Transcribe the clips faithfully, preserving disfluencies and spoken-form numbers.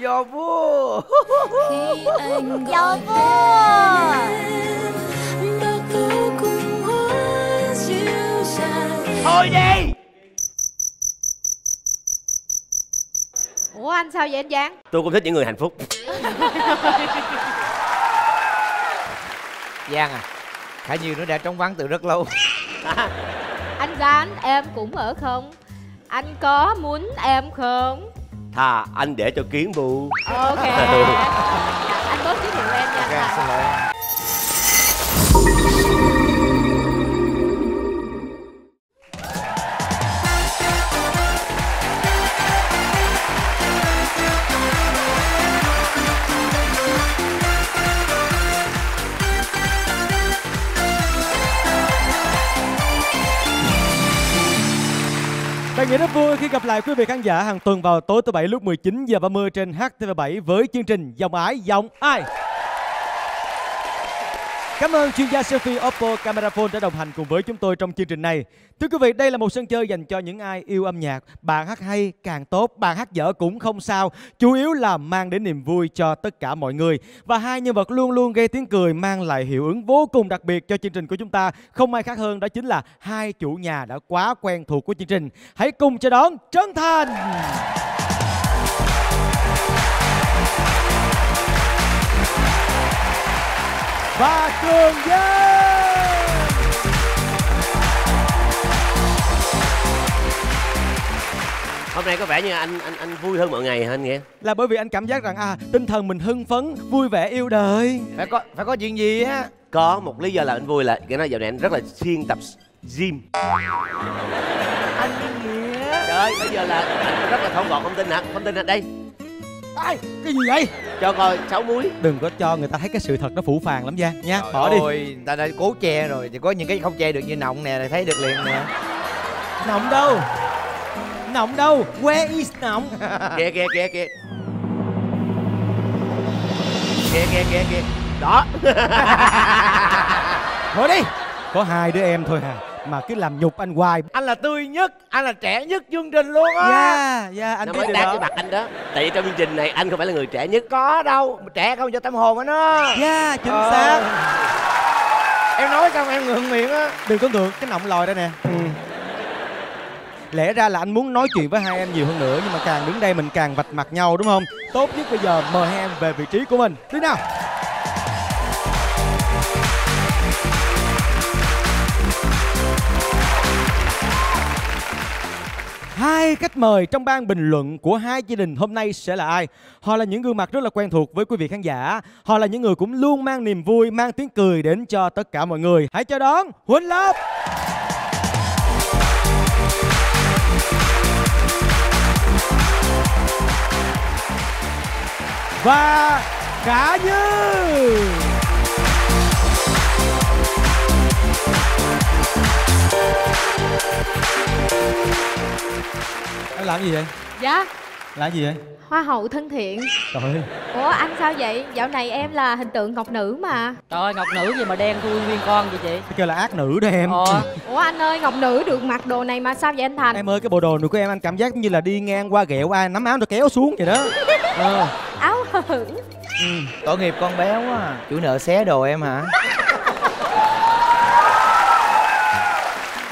Vô vua. Vô vua. Thôi đi. Ủa anh sao vậy anh Giang? Tôi cũng thích những người hạnh phúc. Giang à, Khả Như nó đã trống vắng từ rất lâu. Anh Giang, em cũng ở không? Anh có muốn em không? Thà anh để cho kiến bu. Ok. Anh tốt giới thiệu em nha. Okay, xin lỗi. Đại Nghĩa rất vui khi gặp lại quý vị khán giả hàng tuần vào tối thứ Bảy lúc mười chín giờ ba mươi trên H T V bảy với chương trình Giọng Ải Giọng Ai. Cảm ơn chuyên gia selfie Oppo Camera Phone đã đồng hành cùng với chúng tôi trong chương trình này. Thưa quý vị, đây là một sân chơi dành cho những ai yêu âm nhạc. Bạn hát hay càng tốt, bạn hát dở cũng không sao. Chủ yếu là mang đến niềm vui cho tất cả mọi người. Và hai nhân vật luôn luôn gây tiếng cười mang lại hiệu ứng vô cùng đặc biệt cho chương trình của chúng ta. Không ai khác hơn đó chính là hai chủ nhà đã quá quen thuộc của chương trình. Hãy cùng chào đón Trấn Thành. Và Trường Giang. Hôm nay có vẻ như anh anh anh vui hơn mọi ngày hả anh Nghĩa? Là bởi vì anh cảm giác rằng à tinh thần mình hưng phấn, vui vẻ yêu đời. Phải có phải có chuyện gì á? Có một lý do là anh vui là cái nói dạo này anh rất là siêng tập gym. Anh Nghĩa. Trời ơi, bây giờ là anh rất là thông gọn, không tin hả? Không tin hả? Đây. Ai, cái gì vậy? Cho coi sáu muối. Đừng có cho người ta thấy cái sự thật nó phủ phàng lắm Giang nha. Trời bỏ ơi, đi. Người ta đã cố che rồi thì có những cái không che được như nọng nè, thấy được liền nè. Nọng đâu? Nọng đâu? Where is nọng? Kìa kìa kìa kìa. Kìa kìa kìa kìa. Đó. Thôi đi. Có hai đứa em thôi à mà cứ làm nhục anh hoài. Anh là tươi nhất, anh là trẻ nhất chương trình luôn á. Dạ, dạ anh biết điều đó. Cái mặt anh đó. Tại vì trong chương trình này anh không phải là người trẻ nhất. Có đâu, trẻ không cho tâm hồn anh á. Dạ, chính ờ. xác. Em nói xong em ngượng miệng á. Đừng có ngượng, cái nọng lòi đây nè. Ừ. Lẽ ra là anh muốn nói chuyện với hai em nhiều hơn nữa, nhưng mà càng đứng đây mình càng vạch mặt nhau đúng không? Tốt nhất bây giờ mời hai em về vị trí của mình. Đi nào. Hai khách mời trong ban bình luận của hai gia đình hôm nay sẽ là ai? Họ là những gương mặt rất là quen thuộc với quý vị khán giả. Họ là những người cũng luôn mang niềm vui, mang tiếng cười đến cho tất cả mọi người. Hãy chào đón Huỳnh Lập. Và Khả Như. Anh làm gì vậy? Dạ. Làm gì vậy? Hoa hậu thân thiện. Trời ơi. Ủa anh sao vậy? Dạo này em là hình tượng ngọc nữ mà. Trời ơi, ngọc nữ gì mà đen thui nguyên con vậy chị? Cái kêu là ác nữ đó em. Ờ. Ủa anh ơi, ngọc nữ được mặc đồ này mà sao vậy anh Thành? Em ơi, cái bộ đồ này của em anh cảm giác như là đi ngang qua ghẹo ai nắm áo nó kéo xuống vậy đó. Ờ. Áo hưởng. Ừ. Tội nghiệp con bé quá à. Chủ nợ xé đồ em hả?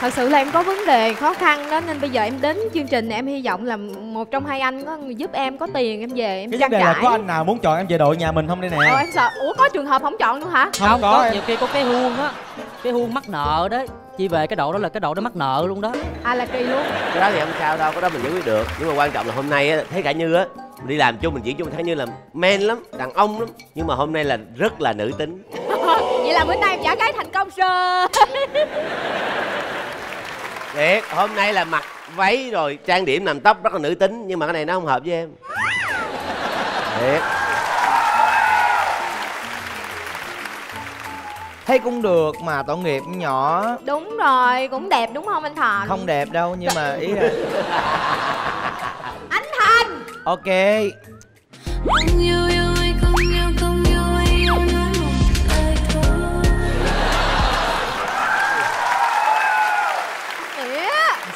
Thật sự là em có vấn đề khó khăn đó, nên bây giờ em đến chương trình này, em hy vọng là một trong hai anh có giúp em có tiền em về em trang trải. Cái vấn đề là có anh nào muốn chọn em về đội nhà mình không đây nè? Ờ em sợ. Ủa có trường hợp không chọn luôn hả? Không, không có, có nhiều khi có cái huông á, cái huông mắc nợ đấy. Chi về cái độ đó là cái độ đó mắc nợ luôn đó. À là kỳ luôn. Cái đó thì không sao đâu, cái đó mình giải quyết được. Nhưng mà quan trọng là hôm nay á, thấy Khả Như á, mình đi làm chung mình diễn chung thấy như là men lắm, đàn ông lắm. Nhưng mà hôm nay là rất là nữ tính. Vậy là bữa nay em giả gái thành công rồi. Thiệt, hôm nay là mặc váy rồi trang điểm làm tóc rất là nữ tính, nhưng mà cái này nó không hợp với em. Thiệt. Thấy cũng được mà tội nghiệp nhỏ. Đúng rồi, cũng đẹp đúng không anh Thành? Không đẹp đâu, nhưng mà ý là anh Thành. Ok.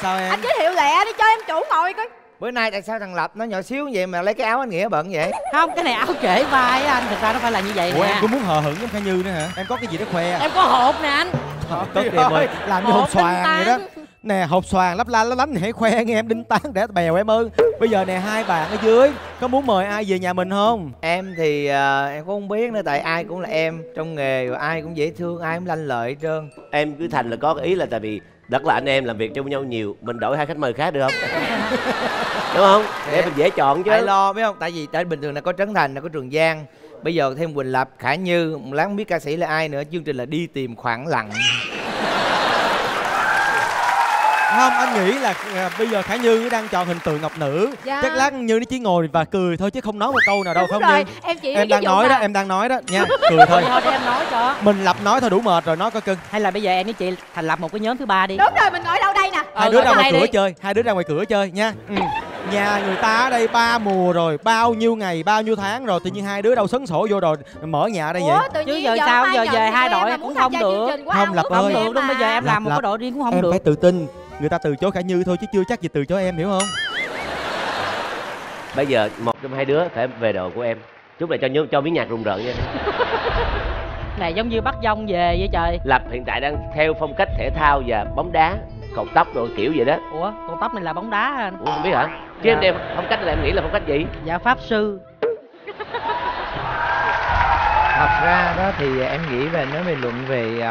Sao em? Anh giới thiệu lẹ đi cho em chủ ngồi coi. Bữa nay tại sao thằng Lập nó nhỏ xíu vậy mà lấy cái áo anh Nghĩa bận vậy? Không, cái này áo kể vai anh, thực ra nó phải là như vậy. Ủa, nè. Em cũng muốn hờ hững giống Khả Như nữa hả? Em có cái gì đó khoe à? Em có hộp nè anh. Trời ơi, làm như hộp xoàn vậy đó. Nè, hộp xoàn lấp la lấp lánh thì hãy khoe nghe em đinh tán để bèo em ơn. Bây giờ nè, hai bạn ở dưới có muốn mời ai về nhà mình không? Em thì uh, em cũng không biết nữa, tại ai cũng là em trong nghề rồi, ai cũng dễ thương, ai cũng lanh lợi hết trơn. Em cứ thành là có cái ý là tại vì đất là anh em làm việc chung nhau nhiều, mình đổi hai khách mời khác được không? Đúng không? Để mình dễ chọn chứ. Ai lo biết không? Tại vì tại bình thường là có Trấn Thành, là có Trường Giang, bây giờ thêm Huỳnh Lập, Khả Như, một lát không biết ca sĩ là ai nữa. Chương trình là đi tìm khoảng lặng. Không, anh nghĩ là à, bây giờ Khả Như đang chọn hình tượng ngọc nữ. Dạ. Chắc lát Như nó chỉ ngồi và cười thôi chứ không nói một câu nào đâu. Đúng không rồi. Như em, chỉ em đang nói mà. Đó em đang nói đó nha, cười thôi. Để em nói cho mình Lập nói thôi đủ mệt rồi, nói có cưng. Hay là bây giờ em với chị thành lập một cái nhóm thứ ba đi. Đúng rồi, mình ở đâu đây nè. Hai ừ, đứa ra ngoài cửa đi. Chơi hai đứa ra ngoài cửa chơi nha. Ừ. Nhà người ta ở đây ba mùa rồi, bao nhiêu ngày bao nhiêu tháng rồi, tự nhiên hai đứa đâu sấn sổ vô rồi mở nhà ở đây vậy. Chứ giờ sao giờ về hai đội cũng không được. Không Lập ơi, bây giờ em làm một cái đội riêng cũng không được. Em phải tự tin. Người ta từ chối Khả Như thôi chứ chưa chắc gì từ chối em, hiểu không? Bây giờ một trong hai đứa phải về đội của em. Chút này cho nhớ cho miếng nhạc rùng rợn nha. Này giống như bắt dông về vậy trời. Lập hiện tại đang theo phong cách thể thao và bóng đá, cột tóc rồi kiểu vậy đó. Ủa, cột tóc này là bóng đá hả anh? Ủa không biết hả? Chứ em đem phong cách này em nghĩ là phong cách gì? Dạ pháp sư. Thật ra đó thì em nghĩ về nếu mình luận về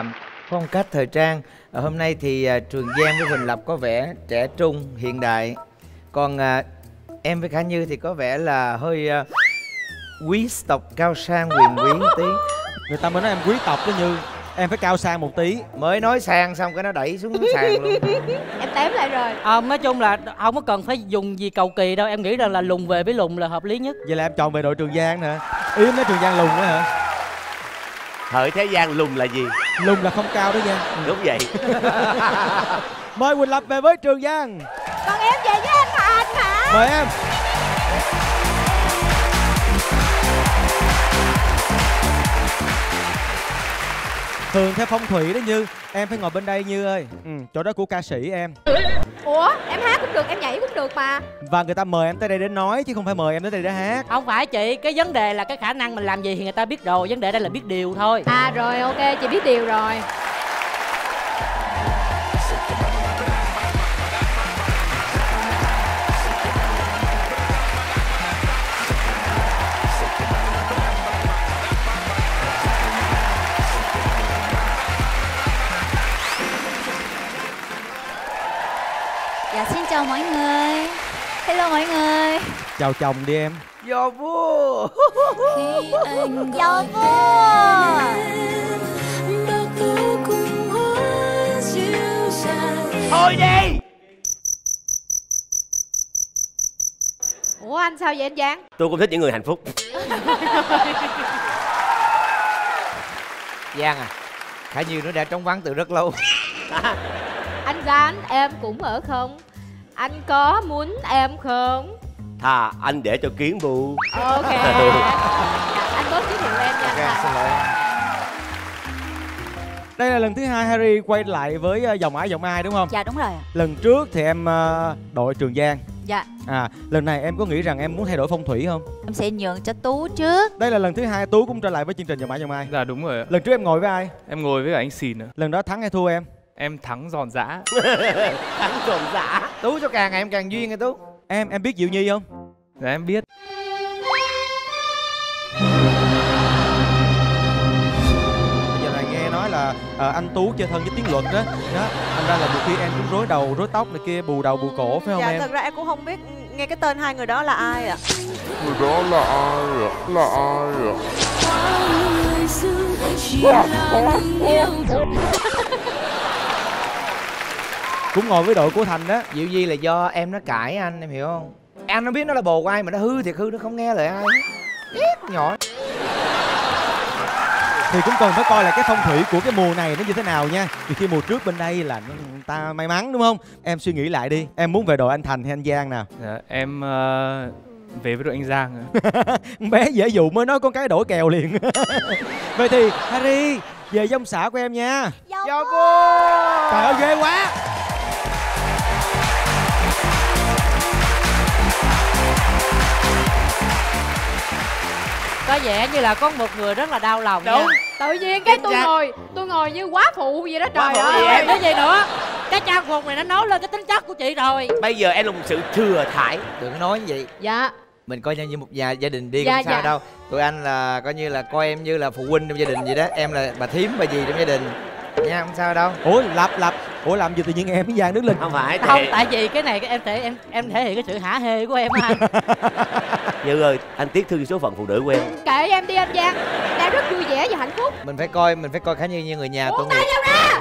phong cách thời trang, hôm nay thì uh, Trường Giang với Huỳnh Lập có vẻ trẻ trung hiện đại, còn uh, em với Khả Như thì có vẻ là hơi uh, quý tộc cao sang quyền quý một tí. Người ta mới nói em quý tộc đó Như, em phải cao sang một tí. Mới nói sang xong cái nó đẩy xuống sàn luôn. Em tém lại rồi. Ờ, nói chung là không có cần phải dùng gì cầu kỳ đâu, em nghĩ rằng là lùng về với lùng là hợp lý nhất. Vậy là em chọn về đội Trường Giang nè. Ý nói Trường Giang lùng đó hả? Hỡi thế gian lùng là gì? Lùng là không cao đó nha. Đúng vậy. Mời Huỳnh Lập về với Trường Giang. Còn em về với anh mà anh hả? Mời em. Thường theo phong thủy đó Như, em phải ngồi bên đây Như ơi. Ừ, chỗ đó của ca sĩ em. Ủa, em hát cũng được, em nhảy cũng được mà. Và người ta mời em tới đây để nói chứ không phải mời em tới đây để hát. Không phải chị, cái vấn đề là cái khả năng mình làm gì thì người ta biết rồi. Vấn đề đây là biết điều thôi. À rồi, ok, chị biết điều rồi. Chào mọi người. Hello mọi người. Chào chồng đi em. Vô vua. Vô vua. Thôi đi. Ủa anh sao vậy anh Giang? Tôi cũng thích những người hạnh phúc. Giang à, Khả Như nó đã trống vắng từ rất lâu. Anh Giang, em cũng ở không? Anh có muốn em không? Thà anh để cho kiến bù. Ok. Anh bớt giới thiệu em nha. Okay, xin lỗi. Đây là lần thứ hai Hari quay lại với Giọng Ải Giọng Ai đúng không? Dạ đúng rồi. Lần trước thì em đội Trường Giang. Dạ. À, lần này em có nghĩ rằng em muốn thay đổi phong thủy không? Em sẽ nhường cho Tú trước. Đây là lần thứ hai Tú cũng trở lại với chương trình Giọng Ải Giọng Ai. Dạ đúng rồi. Lần trước em ngồi với ai? Em ngồi với anh Xìn. Lần đó thắng hay thua em? Em thắng giòn giã. Thắng giòn giã. Tú cho càng ngày em càng duyên nghe Tú. Em em biết Diệu Nhi không? Dạ em biết. Bây giờ này nghe nói là à, anh Tú chơi thân với Tiến Luật đó. Đó, thành ra là nhiều khi em cũng rối đầu, rối tóc này kia, bù đầu, bù cổ phải không dạ, em? Dạ thật ra em cũng không biết nghe cái tên hai người đó là ai ạ. À? Người đó là ai ạ? À? Là ai ạ? À? Cũng ngồi với đội của Thành đó. Diệu Nhi là do em nó cãi anh, em hiểu không? Anh nó biết nó là bồ của ai mà nó hư thiệt hư, nó không nghe lời ai. Biết nhỏ. Thì cũng cần phải coi là cái phong thủy của cái mùa này nó như thế nào nha. Vì khi mùa trước bên đây là người ta may mắn đúng không? Em suy nghĩ lại đi. Em muốn về đội anh Thành hay anh Giang nào? Dạ, em... Uh... về với đội anh Giang. Bé dễ dụ mới nói con cái đổi kèo liền. Vậy thì Hari về dông xã của em nha. Chào cô. Trời ơi ghê quá. có vẻ như là có một người rất là đau lòng. Đúng. Tự nhiên cái tôi ngồi tôi ngồi như quá phụ gì đó, trời ơi em cái gì nữa. Cái trang phục này nó nói lên cái tính chất của chị rồi. Bây giờ em là một sự thừa thải. Đừng có nói như vậy. Dạ. Mình coi như một nhà gia đình đi dạ, không sao dạ. đâu. Tụi anh là coi như là coi em như là phụ huynh trong gia đình vậy đó. Em là bà thím bà dì trong gia đình nha, không sao đâu. Ủa Lập Lập Ủa làm gì tự nhiên em với Giang đứng lên? Không phải không, tại vì cái này em thể em em thể hiện cái sự hả hê của em á anh. Như ơi, anh tiếc thương số phận phụ nữ của em. Kệ em đi anh Giang, đang rất vui vẻ và hạnh phúc. Mình phải coi mình phải coi Khả Như như người nhà. Buông tay nhau ra.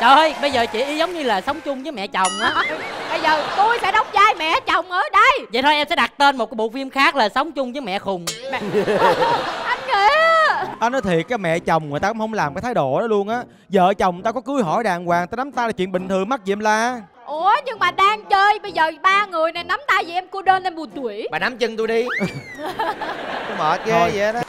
Trời ơi, bây giờ chị giống như là sống chung với mẹ chồng á. Bây giờ tôi sẽ đóng vai mẹ chồng ở đây. Vậy thôi em sẽ đặt tên một cái bộ phim khác là Sống Chung Với Mẹ Khùng. Mẹ... Anh Nghĩa. Anh nói thiệt, cái mẹ chồng người ta cũng không làm cái thái độ đó luôn á. Vợ chồng tao có cưới hỏi đàng hoàng, tao nắm tay là chuyện bình thường, mắc gì em la. Ủa nhưng mà đang chơi, bây giờ ba người này nắm tay vậy em cô đơn em buồn tuổi. Bà nắm chân tôi đi. Mệt ghê thôi, vậy đó.